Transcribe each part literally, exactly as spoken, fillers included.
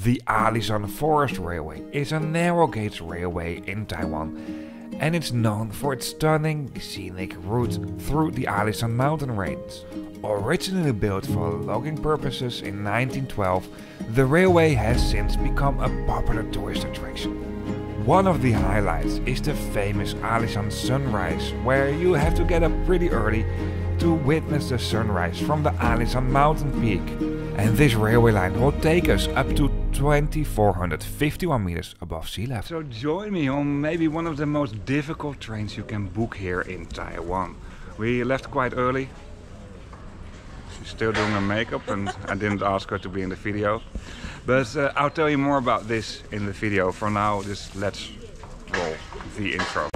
The Alishan Forest Railway is a narrow gauge railway in Taiwan, and it's known for its stunning scenic route through the Alishan mountain range. Originally built for logging purposes in nineteen twelve, the railway has since become a popular tourist attraction. One of the highlights is the famous Alishan sunrise, where you have to get up pretty early to witness the sunrise from the Alishan mountain peak. And this railway line will take us up to two thousand four hundred fifty-one meters above sea level. So join me on maybe one of the most difficult trains you can book here in Taiwan. We left quite early. She's still doing her makeup and I didn't ask her to be in the video. But uh, I'll tell you more about this in the video. For now, just let's roll the intro.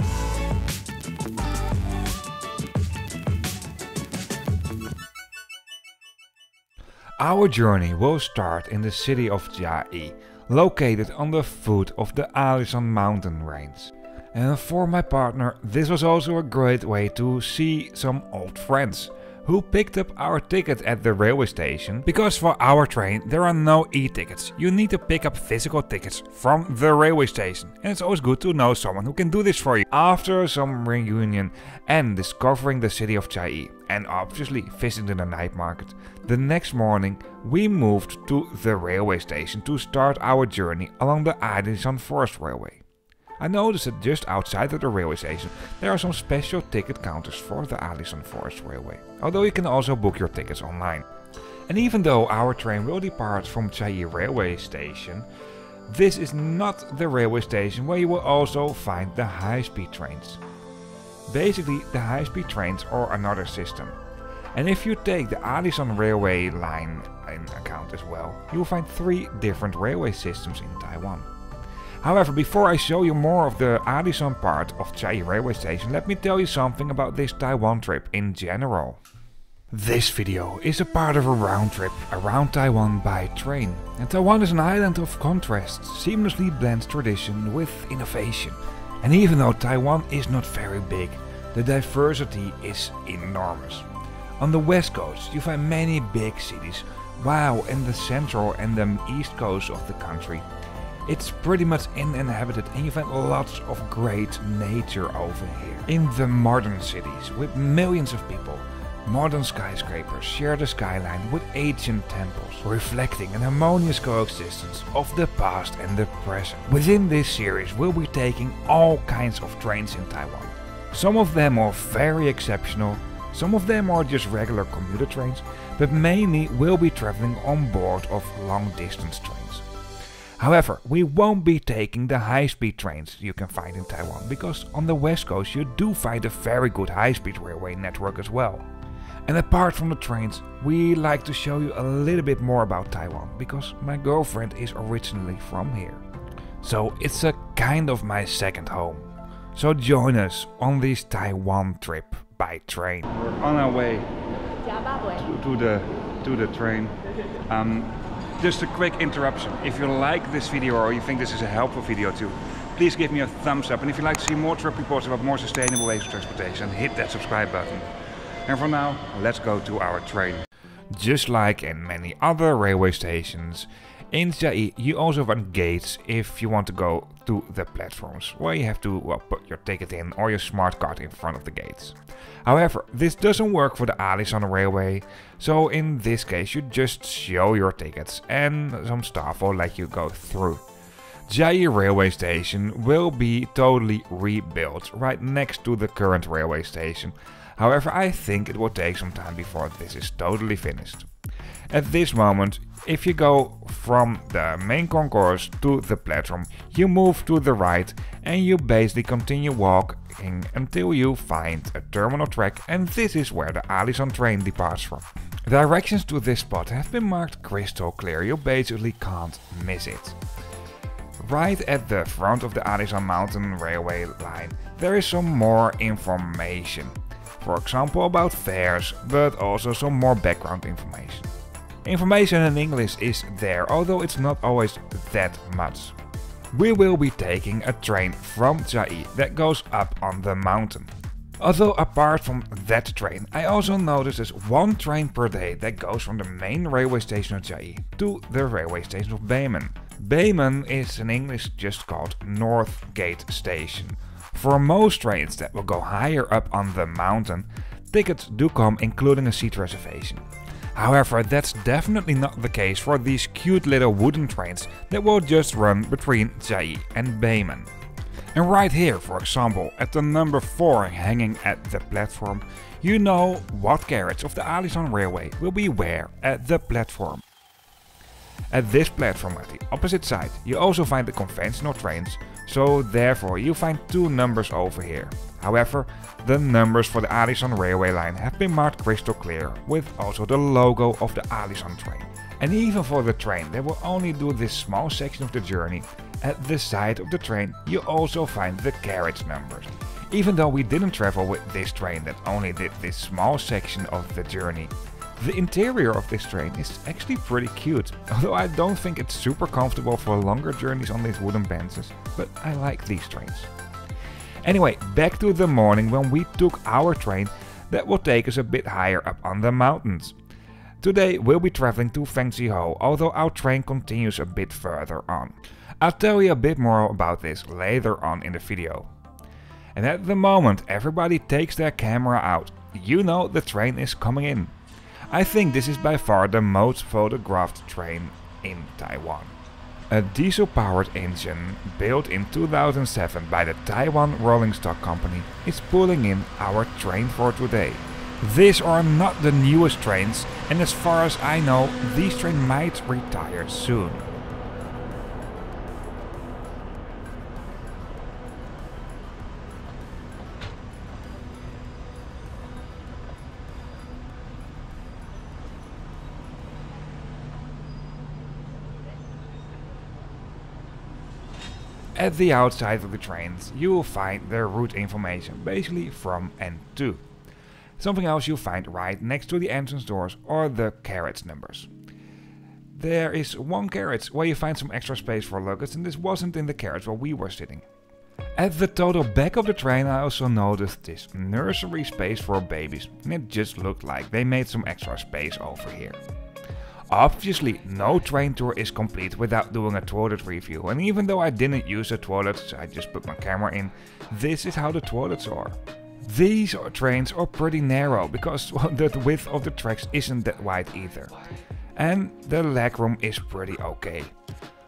Our journey will start in the city of Chiayi, located on the foot of the Alishan mountain range. And for my partner, this was also a great way to see some old friends who picked up our ticket at the railway station, because for our train there are no e-tickets. You need to pick up physical tickets from the railway station, and it's always good to know someone who can do this for you. After some reunion and discovering the city of Chiayi, and obviously visiting the night market, the next morning we moved to the railway station to start our journey along the Alishan Forest Railway. I noticed that just outside of the railway station there are some special ticket counters for the Alishan Forest Railway, although you can also book your tickets online. And even though our train will depart from Chiayi railway station, this is not the railway station where you will also find the high-speed trains. Basically, the high-speed trains are another system. And if you take the Alishan railway line in account as well, you will find three different railway systems in Taiwan. However, before I show you more of the Alishan part of Chiayi railway station, let me tell you something about this Taiwan trip in general. This video is a part of a round trip around Taiwan by train. And Taiwan is an island of contrast, seamlessly blends tradition with innovation. And even though Taiwan is not very big, the diversity is enormous. On the west coast you find many big cities, while in the central and the east coast of the country it's pretty much uninhabited, and you find lots of great nature over here. In the modern cities, with millions of people, modern skyscrapers share the skyline with ancient temples, reflecting an harmonious coexistence of the past and the present. Within this series, we'll be taking all kinds of trains in Taiwan. Some of them are very exceptional, some of them are just regular commuter trains, but mainly we'll be traveling on board of long-distance trains. However, we won't be taking the high-speed trains you can find in Taiwan, because on the west coast you do find a very good high-speed railway network as well. And apart from the trains, we like to show you a little bit more about Taiwan, because my girlfriend is originally from here. So it's a kind of my second home. So join us on this Taiwan trip by train. We're on our way to, to, the, to the train. Um, Just a quick interruption. If you like this video or you think this is a helpful video too, please give me a thumbs up. And if you'd like to see more trip reports about more sustainable ways of transportation, hit that subscribe button. And for now, let's go to our train. Just like in many other railway stations, in Chiayi you also have gates if you want to go to the platforms, where you have to well, put your ticket in or your smart card in front of the gates. However, this doesn't work for the Alishan Railway, so in this case you just show your tickets and some staff will let you go through. Chiayi railway station will be totally rebuilt right next to the current railway station. However, I think it will take some time before this is totally finished. At this moment, if you go from the main concourse to the platform, you move to the right and you basically continue walking until you find a terminal track, and this is where the Alishan train departs from. Directions to this spot have been marked crystal clear, you basically can't miss it. Right at the front of the Alishan mountain railway line there is some more information. For example, about fares, but also some more background information. Information in English is there, although it's not always that much. We will be taking a train from Chiayi that goes up on the mountain. Although apart from that train, I also noticed there's one train per day that goes from the main railway station of Chiayi to the railway station of Beimen. Beimen is in English just called North Gate Station. For most trains that will go higher up on the mountain, tickets do come including a seat reservation. However, that's definitely not the case for these cute little wooden trains that will just run between Chiayi and Beimen. And right here, for example, at the number four hanging at the platform, you know what carriage of the Alishan Railway will be where at the platform. At this platform at the opposite side, you also find the conventional trains, so therefore you find two numbers over here. However, the numbers for the Alishan railway line have been marked crystal clear, with also the logo of the Alishan train. And even for the train that will only do this small section of the journey, at the side of the train you also find the carriage numbers. Even though we didn't travel with this train that only did this small section of the journey, the interior of this train is actually pretty cute, although I don't think it's super comfortable for longer journeys on these wooden benches, but I like these trains. Anyway, back to the morning when we took our train that will take us a bit higher up on the mountains. Today we'll be traveling to Fenqihu, although our train continues a bit further on. I'll tell you a bit more about this later on in the video. And at the moment everybody takes their camera out. You know the train is coming in. I think this is by far the most photographed train in Taiwan. A diesel-powered engine, built in two thousand seven by the Taiwan Rolling Stock Company, is pulling in our train for today. These are not the newest trains, and as far as I know, these trains might retire soon. At the outside of the trains you will find the route information, basically from and to. Something else you'll find right next to the entrance doors are the carriage numbers. There is one carriage where you find some extra space for luggage, and this wasn't in the carriage where we were sitting. At the total back of the train I also noticed this nursery space for babies, and it just looked like they made some extra space over here. Obviously, no train tour is complete without doing a toilet review, and even though I didn't use the toilets, I just put my camera in, this is how the toilets are. These trains are pretty narrow, because the width of the tracks isn't that wide either. And the legroom is pretty okay.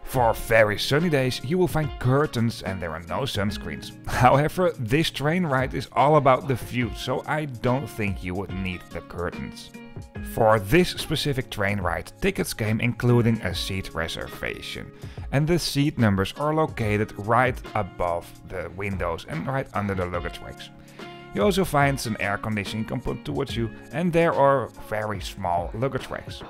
For very sunny days you will find curtains and there are no sunscreens. However, this train ride is all about the view, so I don't think you would need the curtains. For this specific train ride, tickets came including a seat reservation, and the seat numbers are located right above the windows and right under the luggage racks. You also find some air conditioning component towards you, and there are very small luggage racks.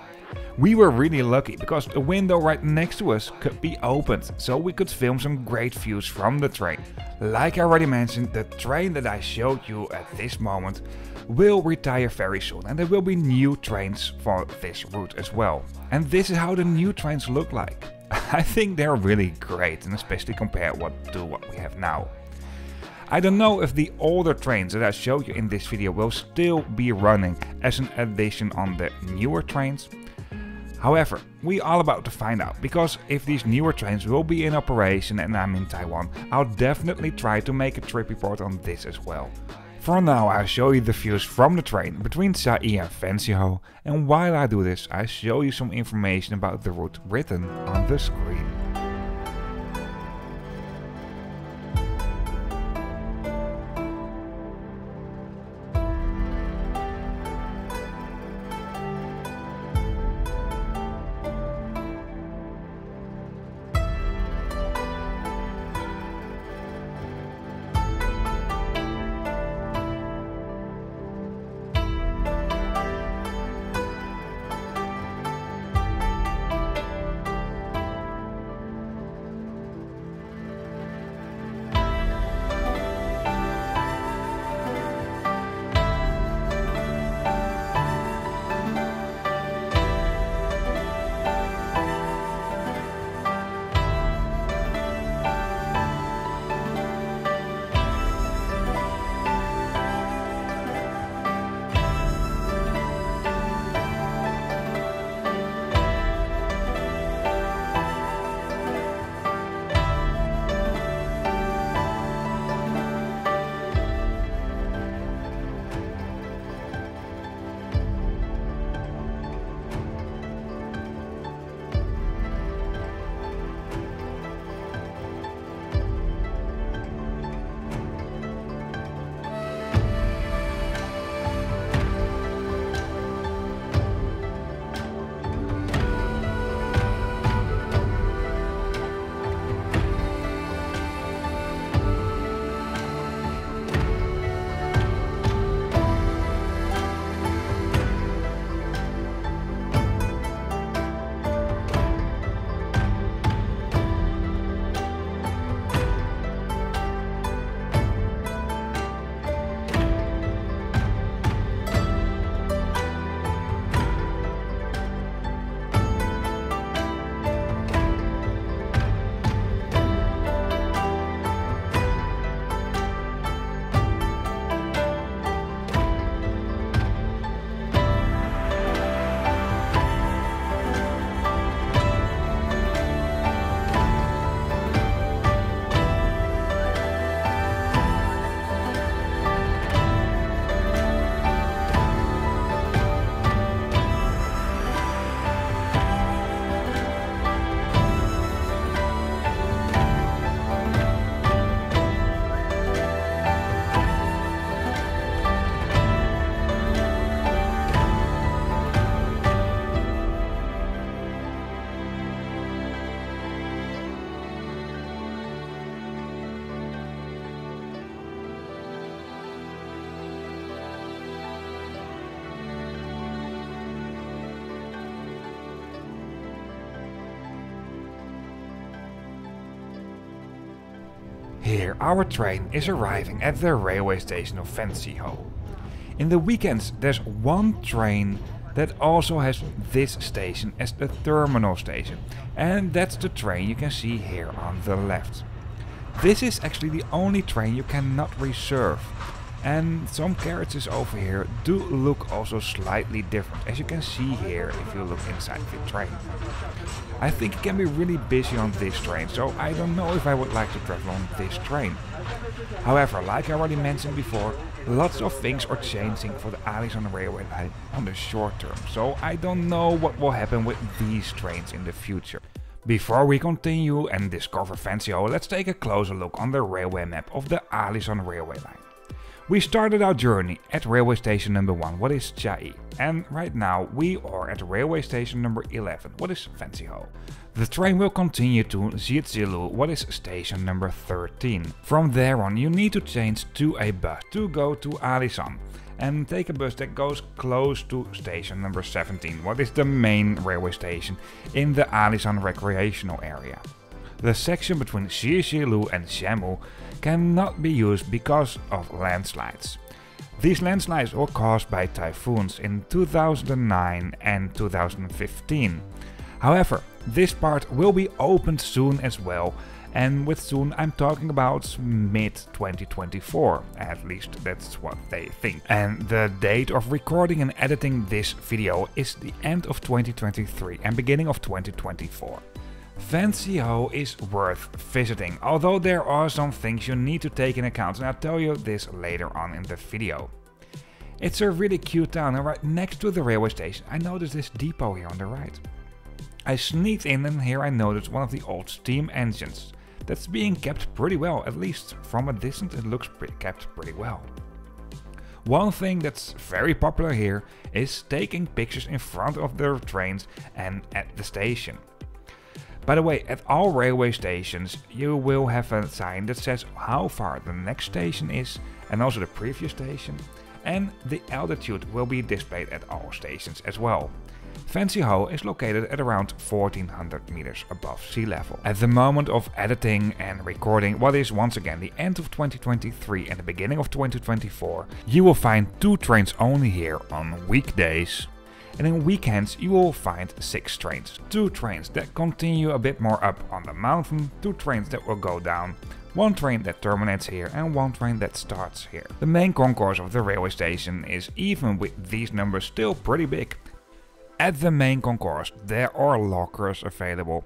We were really lucky because the window right next to us could be opened, so we could film some great views from the train. Like I already mentioned, the train that I showed you at this moment will retire very soon, and there will be new trains for this route as well. And this is how the new trains look like. I think they're really great, and especially compared what, to what we have now. I don't know if the older trains that I showed you in this video will still be running as an addition on the newer trains. However, we are about to find out, because if these newer trains will be in operation and I'm in Taiwan, I'll definitely try to make a trip report on this as well. For now I'll show you the views from the train between Chiayi and Fenqihu, and while I do this I show you some information about the route written on the screen. Here, our train is arriving at the railway station of Fenqihu. In the weekends, there's one train that also has this station as the terminal station, and that's the train you can see here on the left. This is actually the only train you cannot reserve, and some carriages over here do look also slightly different, as you can see here if you look inside the train. I think it can be really busy on this train, so I don't know if I would like to travel on this train. However, like I already mentioned before, lots of things are changing for the Alishan railway line on the short term, so I don't know what will happen with these trains in the future. Before we continue and discover Fenqihu, let's take a closer look on the railway map of the Alishan railway line. We started our journey at railway station number one, what is Chiayi, and right now we are at railway station number eleven, what is Fenqihu. The train will continue to Zhuzilu, what is station number thirteen. From there on you need to change to a bus to go to Alishan and take a bus that goes close to station number seventeen, what is the main railway station in the Alishan recreational area. The section between Zhuzilu and Shenmu cannot be used because of landslides. These landslides were caused by typhoons in two thousand nine and two thousand fifteen. However, this part will be opened soon as well, and with soon I'm talking about mid twenty twenty-four, at least that's what they think. And the date of recording and editing this video is the end of twenty twenty-three and beginning of twenty twenty-four. Fenqihu is worth visiting, although there are some things you need to take in account, and I'll tell you this later on in the video. It's a really cute town, and right next to the railway station I noticed this depot here on the right. I sneaked in and here I noticed one of the old steam engines. That's being kept pretty well, at least from a distance it looks pretty, kept pretty well. One thing that's very popular here is taking pictures in front of the trains and at the station. By the way, at all railway stations you will have a sign that says how far the next station is and also the previous station, and the altitude will be displayed at all stations as well. Fenqihu is located at around fourteen hundred meters above sea level. At the moment of editing and recording what is once again the end of twenty twenty-three and the beginning of twenty twenty-four, you will find two trains only here on weekdays. And in weekends you will find six trains. Two trains that continue a bit more up on the mountain, two trains that will go down, one train that terminates here and one train that starts here. The main concourse of the railway station is, even with these numbers, still pretty big. At the main concourse there are lockers available,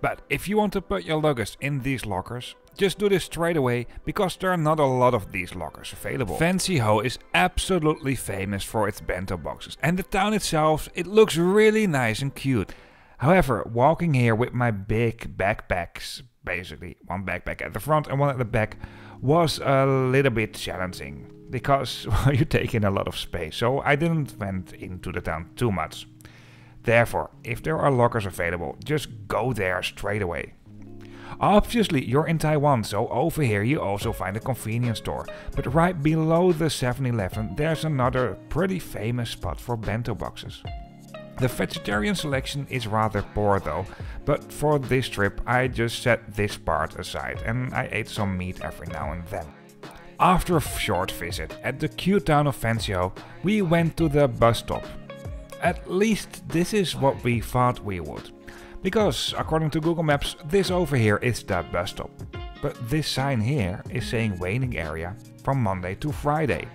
but if you want to put your luggage in these lockers, just do this straight away, because there are not a lot of these lockers available. Fenqihu is absolutely famous for its bento boxes, and the town itself, it looks really nice and cute. However, walking here with my big backpacks, basically one backpack at the front and one at the back, was a little bit challenging, because well, you take in a lot of space, so I didn't went into the town too much. Therefore, if there are lockers available, just go there straight away. Obviously you're in Taiwan, so over here you also find a convenience store, but right below the seven eleven there's another pretty famous spot for bento boxes. The vegetarian selection is rather poor though, but for this trip I just set this part aside and I ate some meat every now and then. After a short visit at the cute town of Fenqihu, we went to the bus stop. At least this is what we thought we would. Because, according to Google Maps, this over here is the bus stop. But this sign here is saying waiting area from Monday to Friday.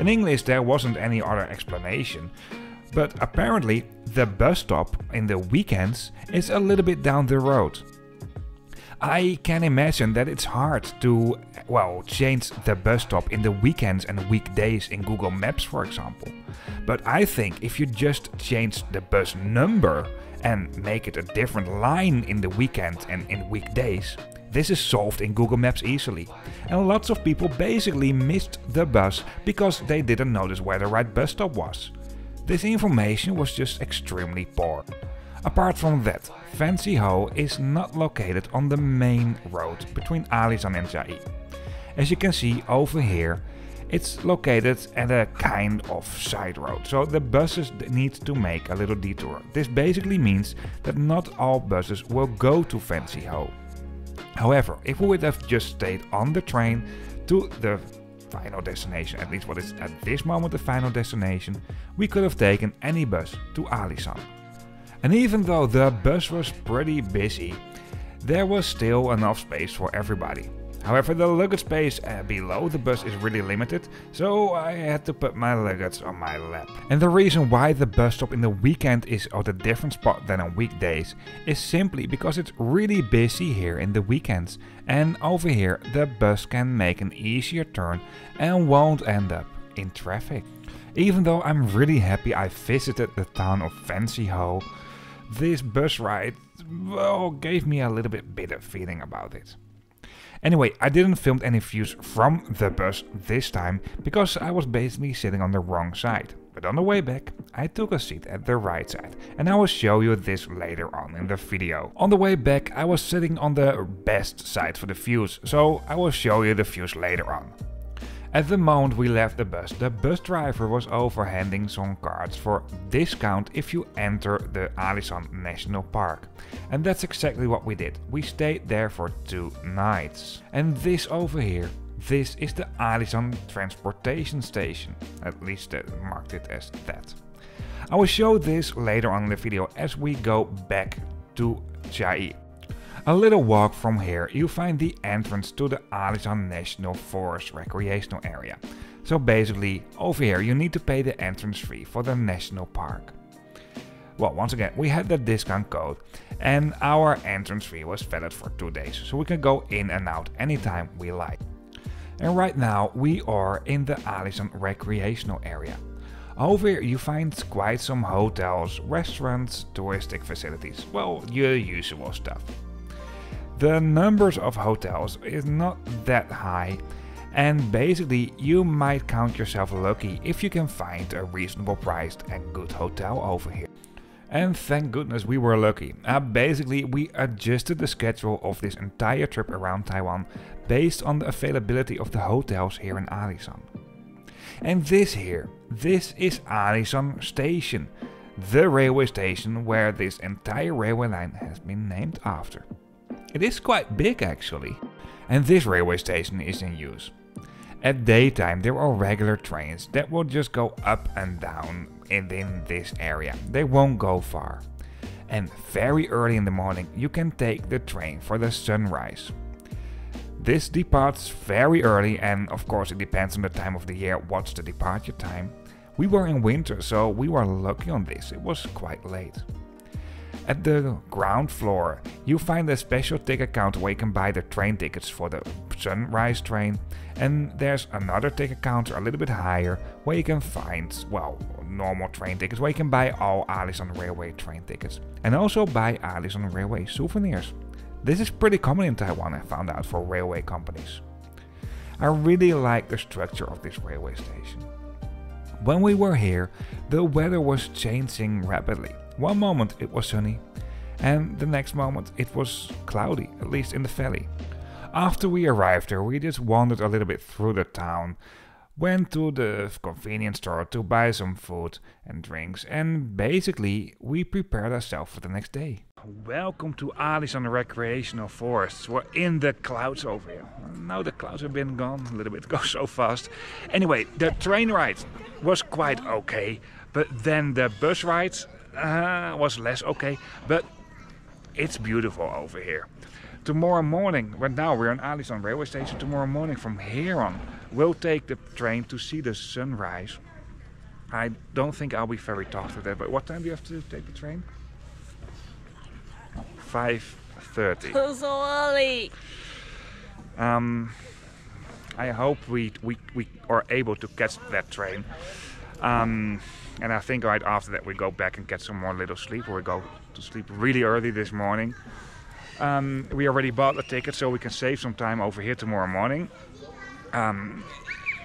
In English there wasn't any other explanation, but apparently the bus stop in the weekends is a little bit down the road. I can imagine that it's hard to, well, change the bus stop in the weekends and weekdays in Google Maps, for example. But I think if you just change the bus number and make it a different line in the weekend and in weekdays, this is solved in Google Maps easily. And lots of people basically missed the bus because they didn't notice where the right bus stop was. This information was just extremely poor. Apart from that, Fenqihu is not located on the main road between Alishan and Chiayi. As you can see over here, it's located at a kind of side road, so the buses need to make a little detour. This basically means that not all buses will go to Fenqihu. However, if we would have just stayed on the train to the final destination, at least what is at this moment the final destination, we could have taken any bus to Alishan. And even though the bus was pretty busy, there was still enough space for everybody. However, the luggage space uh, below the bus is really limited, so I had to put my luggage on my lap. And the reason why the bus stop in the weekend is at a different spot than on weekdays is simply because it's really busy here in the weekends, and over here the bus can make an easier turn and won't end up in traffic. Even though I'm really happy I visited the town of Fenqihu, this bus ride, well, gave me a little bit bitter feeling about it. Anyway, I didn't film any views from the bus this time because I was basically sitting on the wrong side. But on the way back, I took a seat at the right side, and I will show you this later on in the video. On the way back, I was sitting on the best side for the views, so I will show you the views later on. At the moment we left the bus, the bus driver was over handing some cards for discount if you enter the Alishan National Park. And that's exactly what we did. We stayed there for two nights. And this over here, this is the Alishan Transportation Station. At least they marked it as that. I will show this later on in the video as we go back to Chiayi. A little walk from here, you find the entrance to the Alishan National Forest Recreational Area. So basically, over here you need to pay the entrance fee for the national park. Well, once again, we had the discount code and our entrance fee was valid for two days, so we can go in and out anytime we like. And right now we are in the Alishan Recreational Area. Over here you find quite some hotels, restaurants, touristic facilities, well, your usual stuff. The numbers of hotels is not that high, and basically you might count yourself lucky if you can find a reasonable priced and good hotel over here. And thank goodness we were lucky. Uh, basically we adjusted the schedule of this entire trip around Taiwan based on the availability of the hotels here in Alishan. And this here, this is Alishan Station, the railway station where this entire railway line has been named after. It is quite big actually, and this railway station is in use. At daytime there are regular trains that will just go up and down within this area, they won't go far. And very early in the morning you can take the train for the sunrise. This departs very early, and of course it depends on the time of the year what's the departure time. We were in winter, so we were lucky on this, it was quite late. At the ground floor, you find a special ticket counter where you can buy the train tickets for the sunrise train. And there's another ticket counter a little bit higher where you can find, well, normal train tickets, where you can buy all Alishan Railway train tickets. And also buy Alishan Railway souvenirs. This is pretty common in Taiwan, I found out, for railway companies. I really like the structure of this railway station. When we were here, the weather was changing rapidly. One moment it was sunny, and the next moment it was cloudy, at least in the valley. After we arrived here, we just wandered a little bit through the town, went to the convenience store to buy some food and drinks, and basically we prepared ourselves for the next day. Welcome to Alishan Recreational Forests. We're in the clouds over here. Now the clouds have been gone, a little bit goes so fast. Anyway, the train ride was quite okay, but then the bus rides Uh, was less okay, but it's beautiful over here. Tomorrow morning, right now we're on Alishan railway station, tomorrow morning from here on we'll take the train to see the sunrise. I don't think I'll be very talkative today, but what time do you have to take the train? five thirty. Oh, so early. Um, I hope we, we, we are able to catch that train. Um, and I think right after that we go back and get some more little sleep, or we go to sleep really early this morning. Um, we already bought the ticket so we can save some time over here tomorrow morning. Um,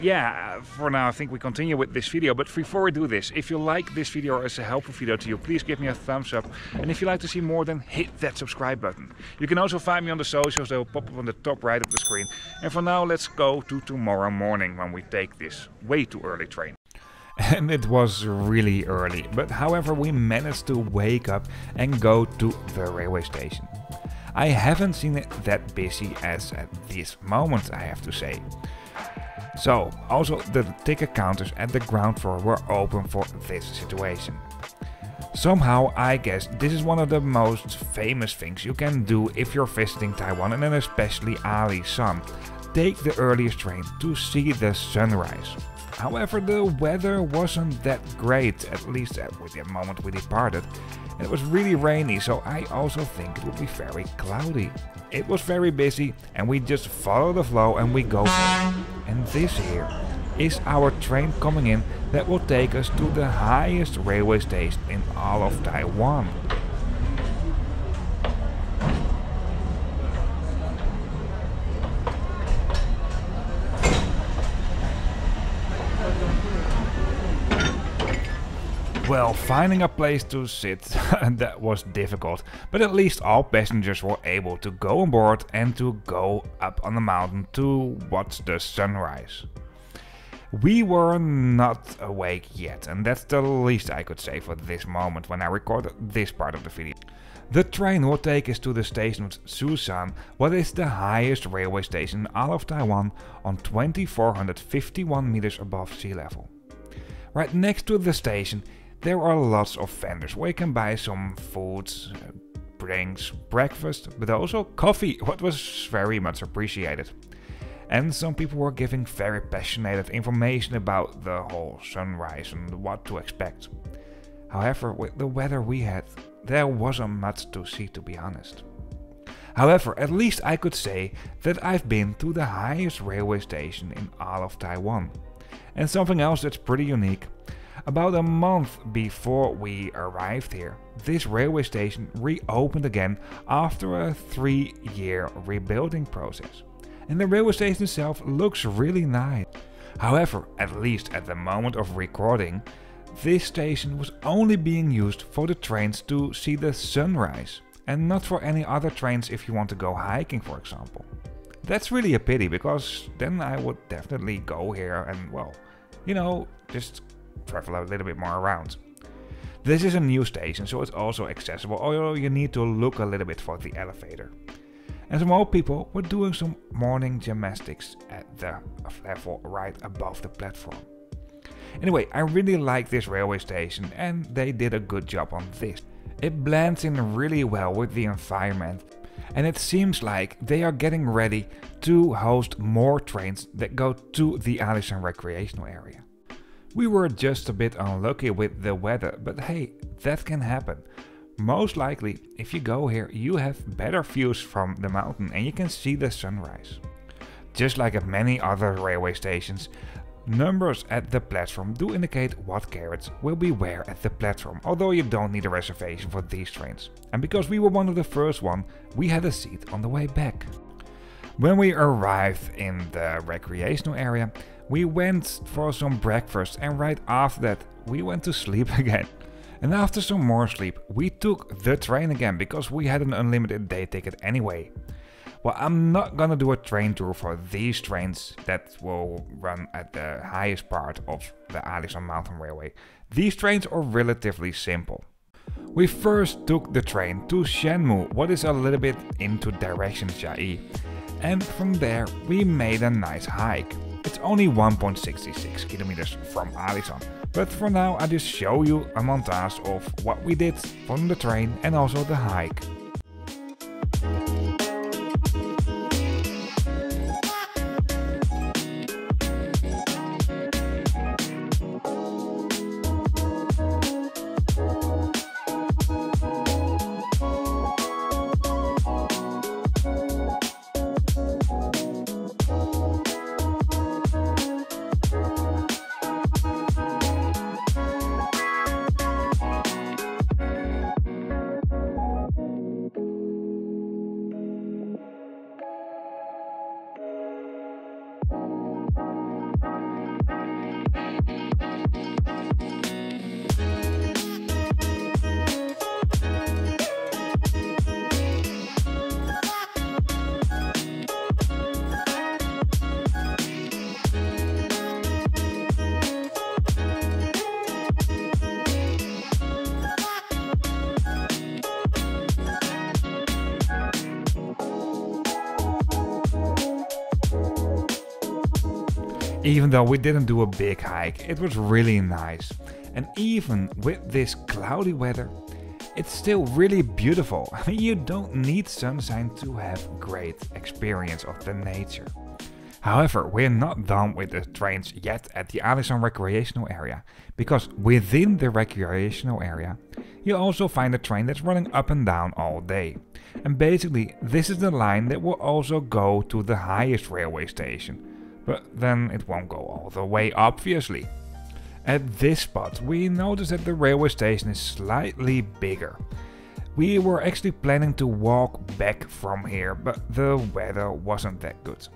yeah, for now I think we continue with this video, but before we do this, if you like this video as a helpful video to you, please give me a thumbs up, and if you'd like to see more, then hit that subscribe button. You can also find me on the socials, they will pop up on the top right of the screen. And for now, let's go to tomorrow morning when we take this way too early train. And it was really early, but however we managed to wake up and go to the railway station. I haven't seen it that busy as at this moment, I have to say. So, also the ticket counters at the ground floor were open for this situation. Somehow, I guess this is one of the most famous things you can do if you're visiting Taiwan, and then especially Alishan. Take the earliest train to see the sunrise. However, the weather wasn't that great, at least at the moment we departed, and it was really rainy, so I also think it would be very cloudy. It was very busy, and we just follow the flow and we go. And this here is our train coming in that will take us to the highest railway station in all of Taiwan. Well, finding a place to sit, that was difficult, but at least all passengers were able to go on board and to go up on the mountain to watch the sunrise. We were not awake yet, and that's the least I could say for this moment when I recorded this part of the video. The train will take us to the station of Zhushan, what is the highest railway station in all of Taiwan, on two thousand four hundred fifty-one meters above sea level. Right next to the station there are lots of vendors where you can buy some foods, drinks, breakfast, but also coffee, what was very much appreciated. And some people were giving very passionate information about the whole sunrise and what to expect. However, with the weather we had, there wasn't much to see, to be honest. However, at least I could say that I've been to the highest railway station in all of Taiwan. And something else that's pretty unique. About a month before we arrived here, this railway station reopened again after a three year rebuilding process. And the railway station itself looks really nice. However, at least at the moment of recording, this station was only being used for the trains to see the sunrise, and not for any other trains if you want to go hiking, for example. That's really a pity, because then I would definitely go here and, well, you know, just travel a little bit more around. This is a new station, so it's also accessible, although you need to look a little bit for the elevator. And some old people were doing some morning gymnastics at the level right above the platform. Anyway, I really like this railway station, and they did a good job on this. It blends in really well with the environment, and it seems like they are getting ready to host more trains that go to the Alishan recreational area. We were just a bit unlucky with the weather, but hey, that can happen. Most likely, if you go here, you have better views from the mountain and you can see the sunrise. Just like at many other railway stations, numbers at the platform do indicate what carriages will be where at the platform, although you don't need a reservation for these trains. And because we were one of the first one, we had a seat on the way back. When we arrived in the recreational area, we went for some breakfast, and right after that we went to sleep again. And after some more sleep we took the train again, because we had an unlimited day ticket anyway. Well, I'm not gonna do a train tour for these trains that will run at the highest part of the Alishan Mountain Railway. These trains are relatively simple. We first took the train to Shenmu, what is a little bit into direction Chiayi. And from there we made a nice hike. It's only one point six six kilometers from Alishan, but for now I just show you a montage of what we did from the train and also the hike. Even though we didn't do a big hike, it was really nice. And even with this cloudy weather, it's still really beautiful. I mean, you don't need sunshine to have great experience of the nature. However, we're not done with the trains yet at the Alishan recreational area, because within the recreational area you'll also find a train that's running up and down all day. And basically this is the line that will also go to the highest railway station, but then it won't go all the way, obviously. At this spot we noticed that the railway station is slightly bigger. We were actually planning to walk back from here, but the weather wasn't that good.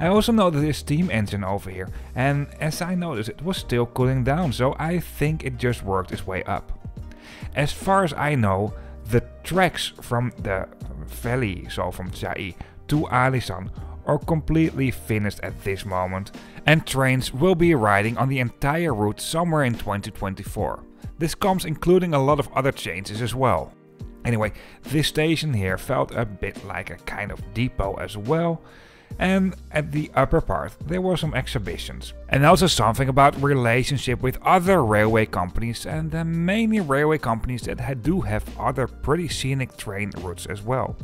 I also noticed this steam engine over here, and as I noticed it was still cooling down, so I think it just worked its way up. As far as I know, the tracks from the valley, so from Chiayi to Alishan, are completely finished at this moment, and trains will be riding on the entire route somewhere in twenty twenty-four. This comes including a lot of other changes as well. Anyway, this station here felt a bit like a kind of depot as well. And at the upper part there were some exhibitions, and also something about relationship with other railway companies, and then mainly railway companies that do have other pretty scenic train routes as well.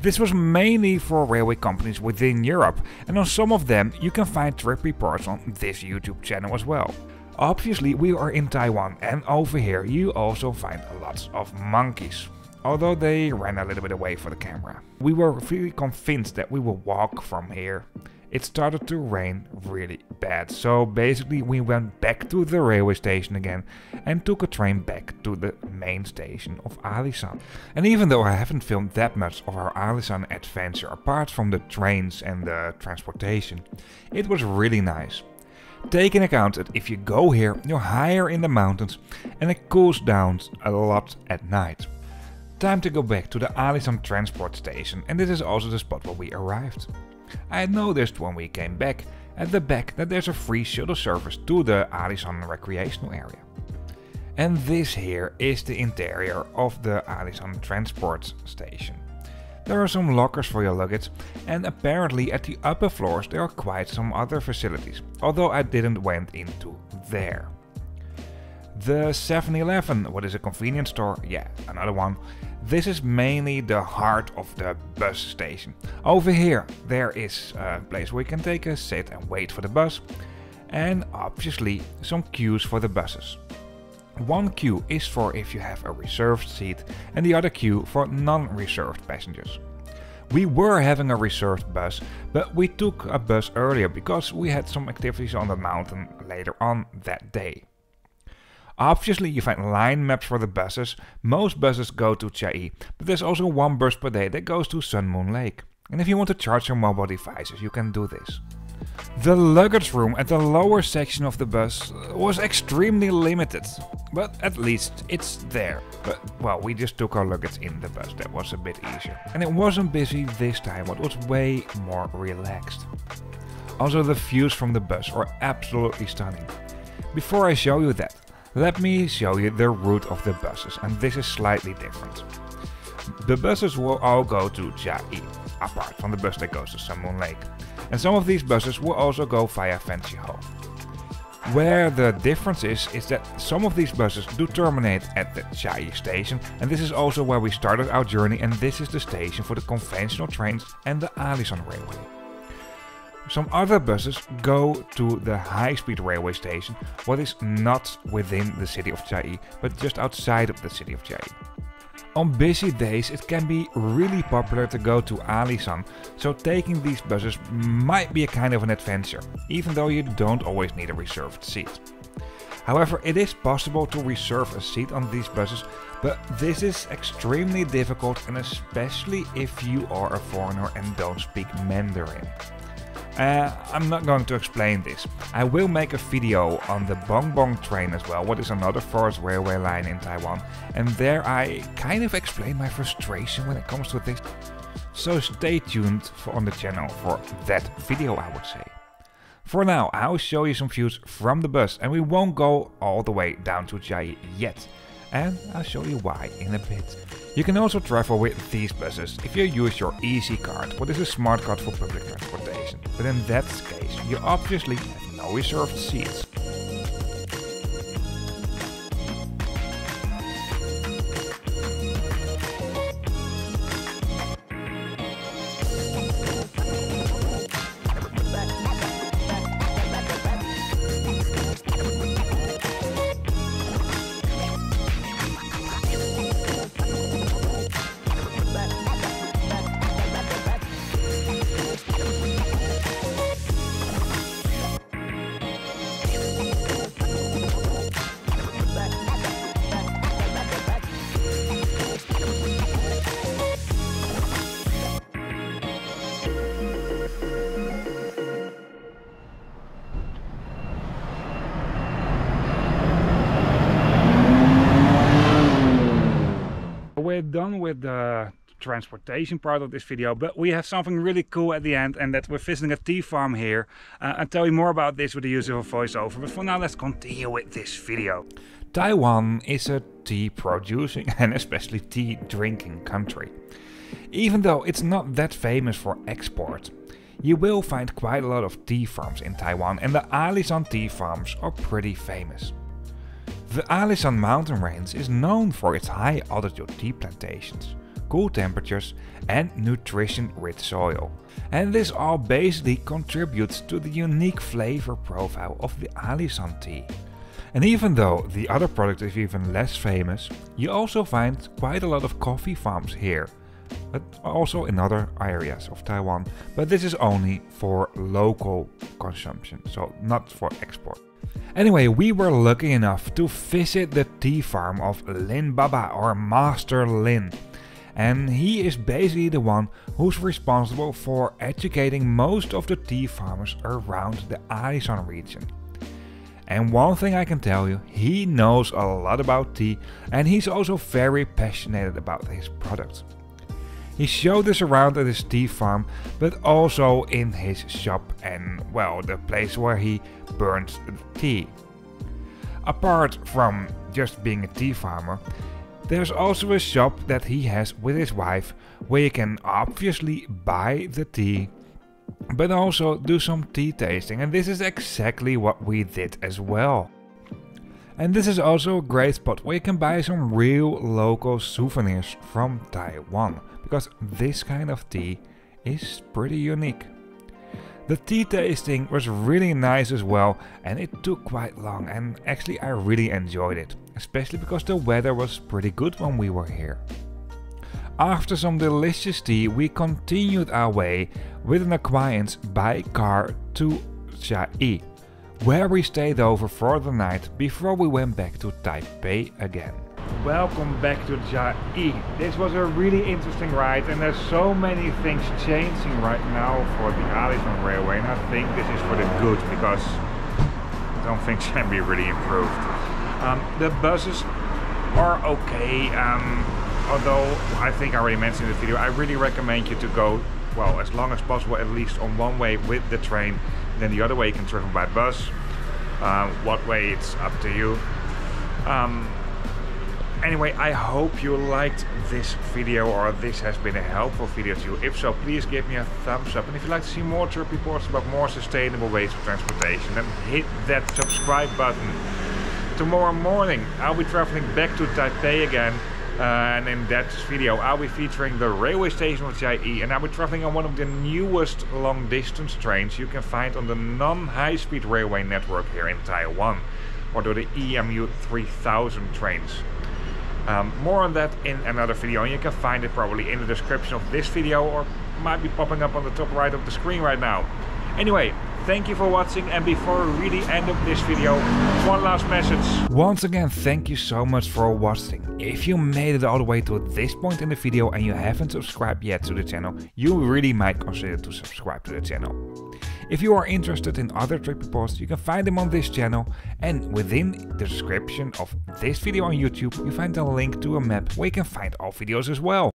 This was mainly for railway companies within Europe, and on some of them you can find trip reports on this YouTube channel as well. Obviously we are in Taiwan, and over here you also find lots of monkeys. Although they ran a little bit away for the camera. We were really convinced that we would walk from here. It started to rain really bad, so basically we went back to the railway station again and took a train back to the main station of Alishan. And even though I haven't filmed that much of our Alishan adventure apart from the trains and the transportation, it was really nice. Take in account that if you go here, you're higher in the mountains and it cools down a lot at night. Time to go back to the Alishan transport station, and this is also the spot where we arrived. I noticed when we came back at the back that there's a free shuttle service to the Alishan recreational area. And this here is the interior of the Alishan transport station. There are some lockers for your luggage, and apparently at the upper floors there are quite some other facilities, although I didn't went into there. The seven eleven, what is a convenience store, yeah, another one. This is mainly the heart of the bus station. Over here there is a place where you can take a sit and wait for the bus, and obviously some queues for the buses. One queue is for if you have a reserved seat, and the other queue for non-reserved passengers. We were having a reserved bus, but we took a bus earlier because we had some activities on the mountain later on that day. Obviously you find line maps for the buses. Most buses go to Chiayi, but there's also one bus per day that goes to Sun Moon Lake. And if you want to charge your mobile devices, you can do this. The luggage room at the lower section of the bus was extremely limited, but at least it's there. But well, we just took our luggage in the bus, that was a bit easier. And it wasn't busy this time, it was way more relaxed. Also the views from the bus are absolutely stunning. Before I show you that, let me show you the route of the buses, and this is slightly different. The buses will all go to Chiayi, apart from the bus that goes to Sun Moon Lake. And some of these buses will also go via Fenqihu. Where the difference is, is that some of these buses do terminate at the Chiayi station, and this is also where we started our journey, and this is the station for the conventional trains and the Alishan Railway. Some other buses go to the high-speed railway station, what is not within the city of Chiayi, but just outside of the city of Chiayi. On busy days it can be really popular to go to Alishan, so taking these buses might be a kind of an adventure, even though you don't always need a reserved seat. However, it is possible to reserve a seat on these buses, but this is extremely difficult, and especially if you are a foreigner and don't speak Mandarin. Uh, I'm not going to explain this. I will make a video on the Bongbong train as well, what is another forest railway line in Taiwan, and there I kind of explain my frustration when it comes to this. So stay tuned for, on the channel for that video, I would say. For now, I'll show you some views from the bus, and we won't go all the way down to Chiayi yet. and I'll show you why in a bit. You can also travel with these buses if you use your Easy Card, what is a smart card for public transportation, but in that case you obviously have no reserved seats. We're done with the transportation part of this video, but we have something really cool at the end, and that we're visiting a tea farm here. Uh, I'll tell you more about this with the usual voiceover, but for now let's continue with this video. Taiwan is a tea producing and especially tea drinking country. Even though it's not that famous for export, you will find quite a lot of tea farms in Taiwan, and the Alishan tea farms are pretty famous. The Alishan mountain range is known for its high altitude tea plantations, cool temperatures and nutrition-rich soil. And this all basically contributes to the unique flavor profile of the Alishan tea. And even though the other product is even less famous, you also find quite a lot of coffee farms here, but also in other areas of Taiwan, but this is only for local consumption, so not for export. Anyway, we were lucky enough to visit the tea farm of Lin Baba, or Master Lin. And he is basically the one who's responsible for educating most of the tea farmers around the Alishan region. And one thing I can tell you, he knows a lot about tea, and he's also very passionate about his product. He showed us around at his tea farm, but also in his shop and, well, the place where he burns the tea. Apart from just being a tea farmer, there's also a shop that he has with his wife, where you can obviously buy the tea, but also do some tea tasting, and this is exactly what we did as well. And this is also a great spot where you can buy some real local souvenirs from Taiwan, because this kind of tea is pretty unique. The tea tasting was really nice as well, and it took quite long, and actually I really enjoyed it, especially because the weather was pretty good when we were here. After some delicious tea, we continued our way with an acquaintance by car to Chiayi, where we stayed over for the night before we went back to Taipei again. Welcome back to Chiayi. This was a really interesting ride, and there's so many things changing right now for the Alishan Railway, and I think this is for the good, because I don't think it can be really improved. Um, the buses are okay, um, although I think I already mentioned in the video, I really recommend you to go, well, as long as possible, at least on one way with the train. Then the other way you can travel by bus. Uh, what way, it's up to you. Um, anyway, I hope you liked this video, or this has been a helpful video to you. If so, please give me a thumbs up. And if you'd like to see more trip reports about more sustainable ways of transportation, then hit that subscribe button. Tomorrow morning, I'll be traveling back to Taipei again. Uh, and in that video, I'll be featuring the railway station of Chiayi, and I'll be traveling on one of the newest long-distance trains you can find on the non-high-speed railway network here in Taiwan, or to the E M U three thousand trains. Um, more on that in another video, and you can find it probably in the description of this video, or might be popping up on the top right of the screen right now. Anyway, thank you for watching, and before we really end up this video, one last message. Once again, thank you so much for watching. If you made it all the way to this point in the video and you haven't subscribed yet to the channel, you really might consider to subscribe to the channel. If you are interested in other trip reports, you can find them on this channel, and within the description of this video on YouTube, you find a link to a map where you can find all videos as well.